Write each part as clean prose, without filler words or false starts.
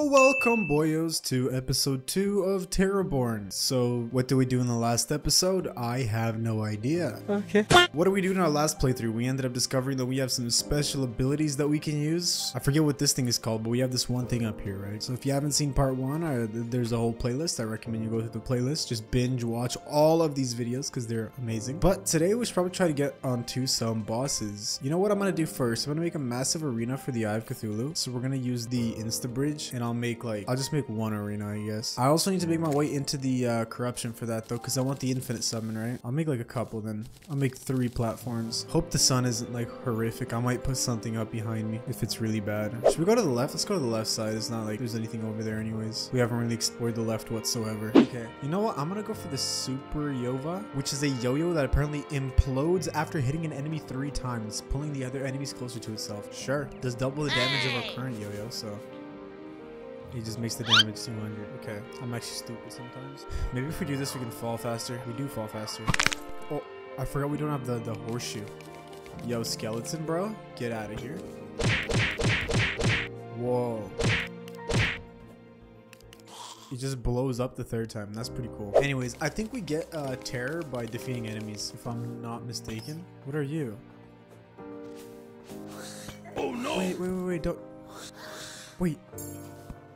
Well, welcome boyos to episode 2 of Terraborn. So what did we do in the last episode? I have no idea. Okay. What did we do in our last playthrough? We ended up discovering that we have some special abilities that we can use. I forget what this thing is called, but we have this one thing up here, right? So if you haven't seen part 1, there's a whole playlist. I recommend you go through the playlist. Just binge watch all of these videos because they're amazing. But today we should probably try to get onto some bosses. You know what I'm going to do first? I'm going to make a massive arena for the Eye of Cthulhu. So we're going to use the Insta Bridge, and I'll just make one arena, I guess. I also need to make my way into the corruption for that though, because I want the infinite summon, right? I'll make like a couple, then I'll make 3 platforms. Hope the sun isn't like horrific. I might put something up behind me if it's really bad. Should we go to the left? Let's go to the left side. It's not like there's anything over there anyways. We haven't really explored the left whatsoever. Okay, you know what? I'm gonna go for the super YoVa, which is a yo-yo that apparently implodes after hitting an enemy 3 times, pulling the other enemies closer to itself. Sure, does double the damage of our current yo-yo, so he just makes the damage 200. Okay, I'm actually stupid sometimes. Maybe if we do this, we can fall faster. We do fall faster. Oh, I forgot we don't have the horseshoe. Yo, skeleton, bro, get out of here. Whoa. It just blows up the 3rd time. That's pretty cool. Anyways, I think we get terror by defeating enemies, if I'm not mistaken. What are you? Oh, no. Wait, don't. Wait.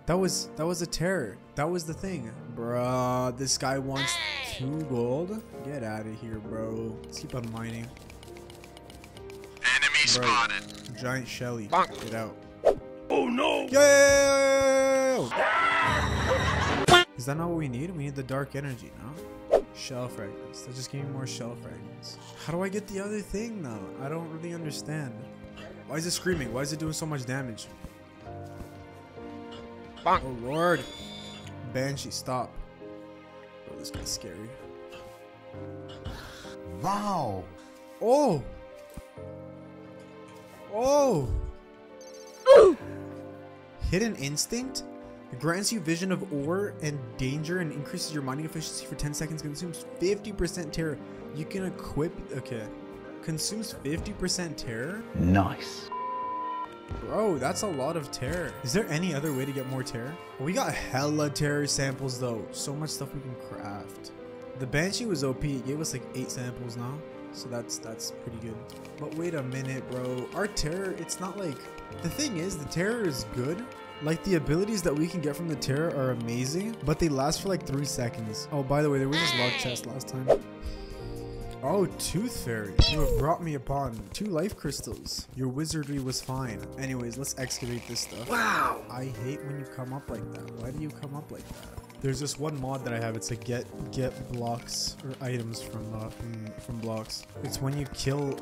That was a terror. That was the thing. Bruh, this guy wants 2 gold. Get out of here, bro. Let's keep on mining. Enemy spotted. Giant Shelly. Get out. Oh no! Yo! Is that not what we need? We need the dark energy, no? Shell fragments. That just gave me more shell fragments. How do I get the other thing though? I don't really understand. Why is it screaming? Why is it doing so much damage? Oh lord. Banshee, stop. Oh, this guy's scary. Wow. Oh. Oh. Ooh. Hidden Instinct? It grants you vision of ore and danger and increases your mining efficiency for 10 seconds. Consumes 50% terror. You can equip. Okay. Consumes 50% terror? Nice. Bro, that's a lot of terror. Is there any other way to get more terror? We got hella terror samples though. So much stuff we can craft. The Banshee was OP. It gave us like 8 samples now. So that's pretty good. But wait a minute, bro. Our terror, it's not like... The thing is, the terror is good. Like, the abilities that we can get from the terror are amazing. But they last for like 3 seconds. Oh, by the way, there was this log chest last time. Oh, Tooth Fairy, you have brought me upon 2 life crystals. Your wizardry was fine. Anyways, let's excavate this stuff. Wow! I hate when you come up like that. Why do you come up like that? There's this one mod that I have. It's like get blocks or items from blocks. It's when you kill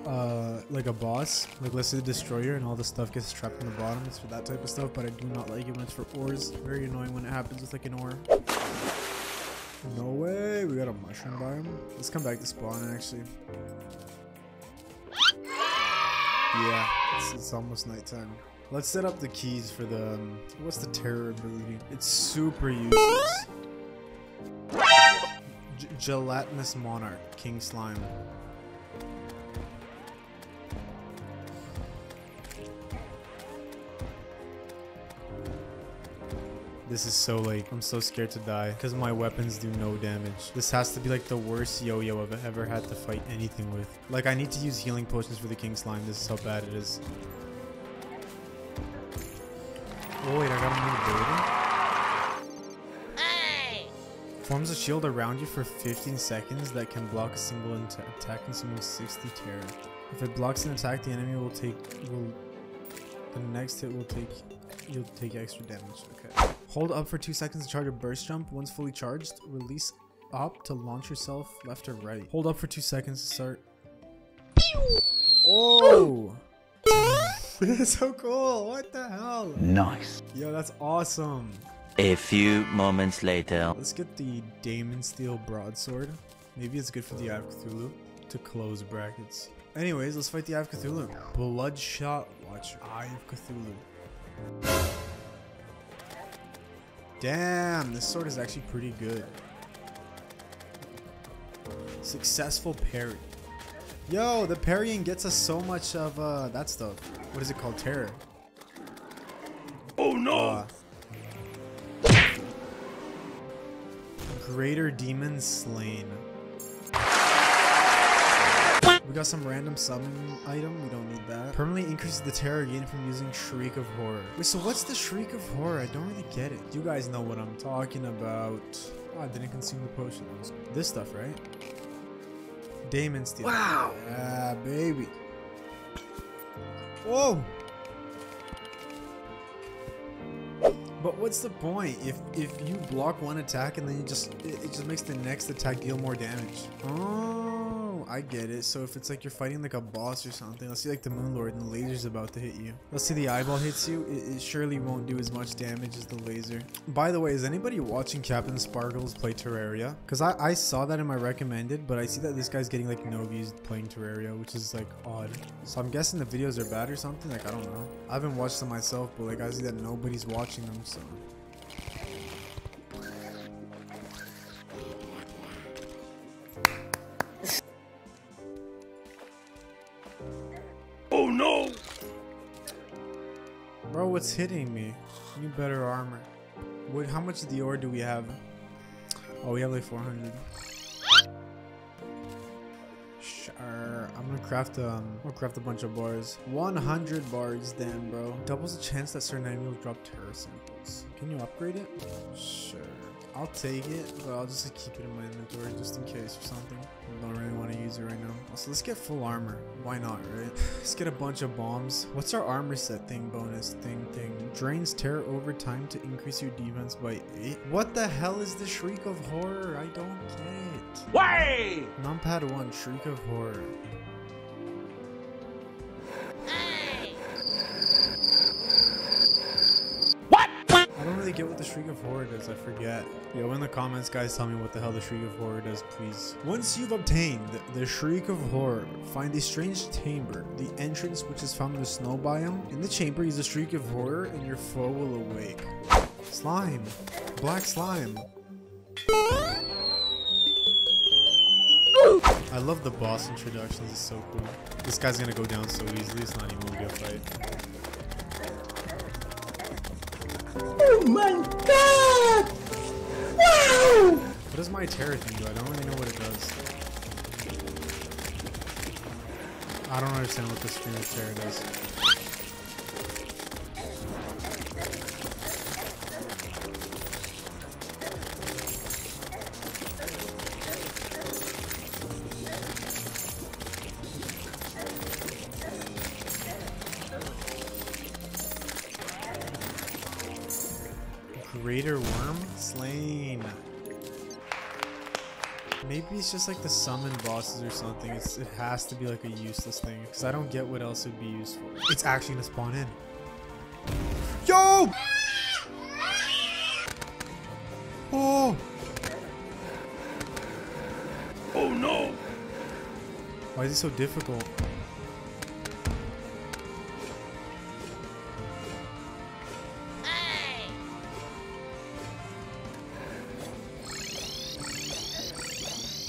like a boss, like let's say the destroyer, and all the stuff gets trapped in the bottom. It's for that type of stuff, but I do not like it when it's for ores. Very annoying when it happens with like an ore. No way, we got a mushroom biome. Let's come back to spawn, actually. Yeah, it's almost nighttime. Let's set up the keys for the... what's the terror ability? It's super useless. Gelatinous Monarch, King Slime. This is so like, I'm so scared to die because my weapons do no damage. This has to be like the worst yo-yo I've ever had to fight anything with. Like, I need to use healing potions for the King Slime. This is how bad it is. Oh wait, I got a new ability. Hey! Forms a shield around you for 15 seconds that can block a single attack, consuming 60 terror. If it blocks an attack, the enemy will take... the next hit will take... You'll take extra damage. Okay. Hold up for 2 seconds to charge a burst jump. Once fully charged, release up to launch yourself left or right. Hold up for 2 seconds to start. Oh! That's so cool. What the hell? Nice. Yo, that's awesome. A few moments later. Let's get the Daemonsteel Broadsword. Maybe it's good for the Eye of Cthulhu. To close brackets. Anyways, let's fight the Eye of Cthulhu. Bloodshot Watcher. Eye of Cthulhu. Damn, this sword is actually pretty good. Successful parry. Yo, the parrying gets us so much of that stuff. What is it called? Terror. Oh no! Greater demon slain. We got some random summon item. We don't need that. Permanently increases the terror gain from using Shriek of Horror. Wait, so what's the Shriek of Horror? I don't really get it. You guys know what I'm talking about. Oh, I didn't consume the potion. This stuff, right? Daemonsteel. Wow. Yeah, baby. Whoa. But what's the point if you block one attack and then you just it just makes the next attack deal more damage? Oh, I get it. So if it's like you're fighting like a boss or something, let's see like the Moon Lord and the laser's about to hit you. Let's see the eyeball hits you. It surely won't do as much damage as the laser. By the way, is anybody watching Captain Sparkles play Terraria? Because I saw that in my recommended, but I see that this guy's getting like no views playing Terraria, which is like odd. So I'm guessing the videos are bad or something. Like I don't know. I haven't watched them myself, but like I see that nobody's watching them. So. Oh no! Bro, what's hitting me? You need better armor. What? How much of the ore do we have? Oh, we have like 400. I'm gonna craft a bunch of bars. 100 bars, damn bro. Doubles the chance that certain enemies will drop terror samples. Can you upgrade it? Sure. I'll take it, but I'll just like, keep it in my inventory just in case or something. I don't really want to use it right now. Also, let's get full armor. Why not, right? Let's get a bunch of bombs. What's our armor set thing bonus thing? Drains terror over time to increase your defense by 8. What the hell is the Shriek of Horror? I don't get it. Way! Numpad 1, Shriek of Horror. Get what the Shriek of Horror does. I forget. Yo, in the comments guys, tell me what the hell the Shriek of Horror does, please. Once you've obtained the Shriek of Horror, find a strange chamber, the entrance which is found in the snow biome. In the chamber, use the Shriek of Horror and your foe will awake. Slime. Black slime. I love the boss introductions. It's so cool. This guy's gonna go down so easily. It's not even gonna be a fight. Oh my god! Wow! What does my terror thing do? I don't really know what it does. I don't understand what this stream of terror does. Greater worm slain. Maybe it's just like the summon bosses or something. It has to be like a useless thing because I don't get what else would be useful. It's actually gonna spawn in. Yo! Oh! Oh no! Why is it so difficult?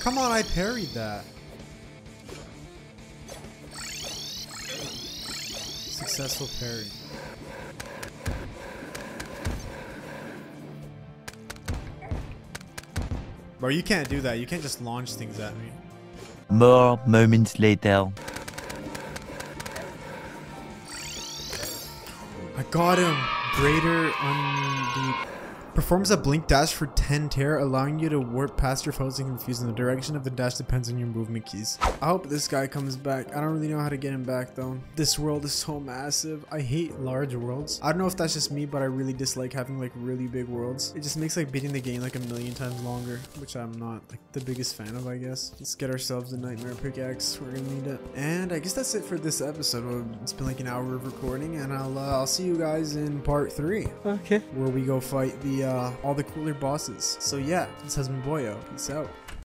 Come on, I parried that. Successful parry. Bro, you can't do that. You can't just launch things at me. More moments later. I got him. Greater on the... Performs a blink dash for 10 terror, allowing you to warp past your foes and confuse them. The direction of the dash depends on your movement keys. I hope this guy comes back. I don't really know how to get him back though. This world is so massive. I hate large worlds. I don't know if that's just me, but I really dislike having like really big worlds. It just makes like beating the game like a million times longer, which I'm not like the biggest fan of, I guess. Let's get ourselves a nightmare pickaxe. We're gonna need it. And I guess that's it for this episode. It's been like an hour of recording, and I'll see you guys in part 3. Okay. Where we go fight all the cooler bosses. So yeah, this has been Boyo. Peace out.